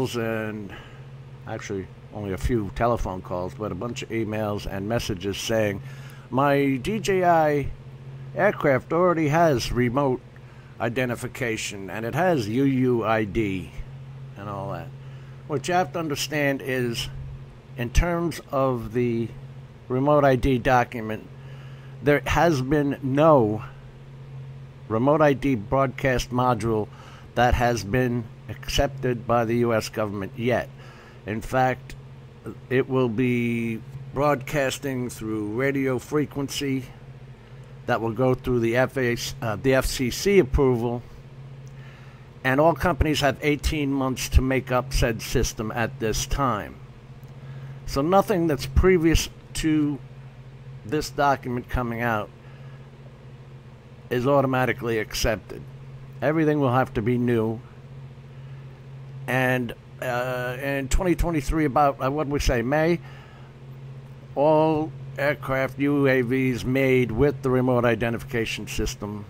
calls, and actually only a few telephone calls, but a bunch of emails and messages saying, my DJI aircraft already has remote identification, and it has UUID and all that. What you have to understand is, in terms of the remote ID document, there has been no remote ID broadcast module that has been accepted by the U.S. government yet. In fact, it will be broadcasting through radio frequency that will go through the FCC approval, and all companies have 18 months to make up said system at this time. So nothing that's previous to this document coming out is automatically accepted. Everything will have to be new. And in 2023, about what we say, May, all aircraft UAVs made with the remote identification system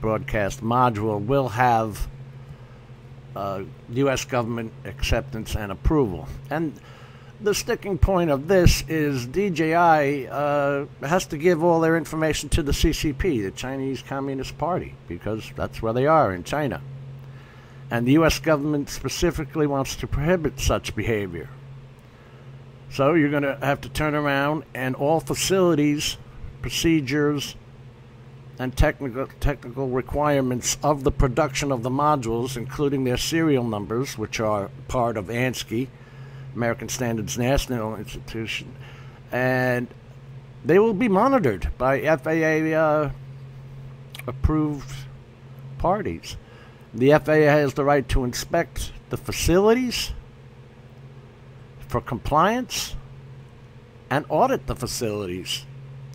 broadcast module will have U.S. government acceptance and approval. And the sticking point of this is DJI has to give all their information to the CCP, the Chinese Communist Party, because that's where they are, in China. And the U.S. government specifically wants to prohibit such behavior. So you're going to have to turn around, and all facilities, procedures, and technical requirements of the production of the modules, including their serial numbers, which are part of ANSI, American Standards National Institution, and they will be monitored by FAA approved parties. The FAA has the right to inspect the facilities for compliance and audit the facilities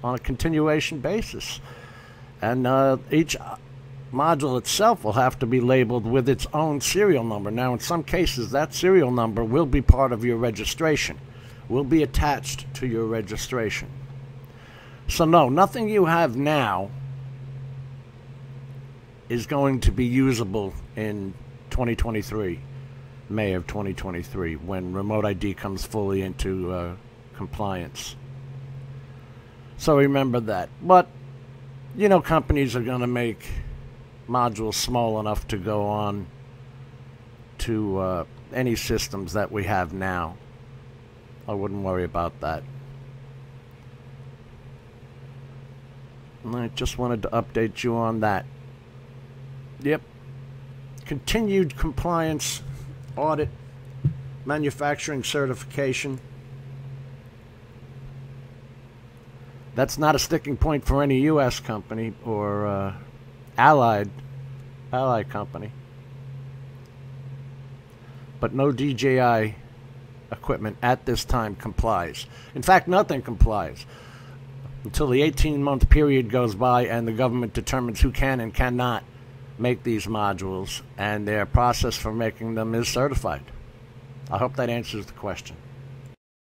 on a continuation basis. And each module itself will have to be labeled with its own serial number. Now, in some cases, that serial number will be part of your registration, will be attached to your registration. So no, nothing you have now is going to be usable in 2023. May of 2023, when remote ID comes fully into compliance. So remember that. But, you know, companies are going to make modules small enough to go on to any systems that we have now. I wouldn't worry about that. And I just wanted to update you on that. Yep. Continued compliance, audit, manufacturing certification. That's not a sticking point for any U.S. company or ally company. But no DJI equipment at this time complies. In fact, nothing complies until the 18-month period goes by and the government determines who can and cannot make these modules, and their process for making them is certified. I hope that answers the question.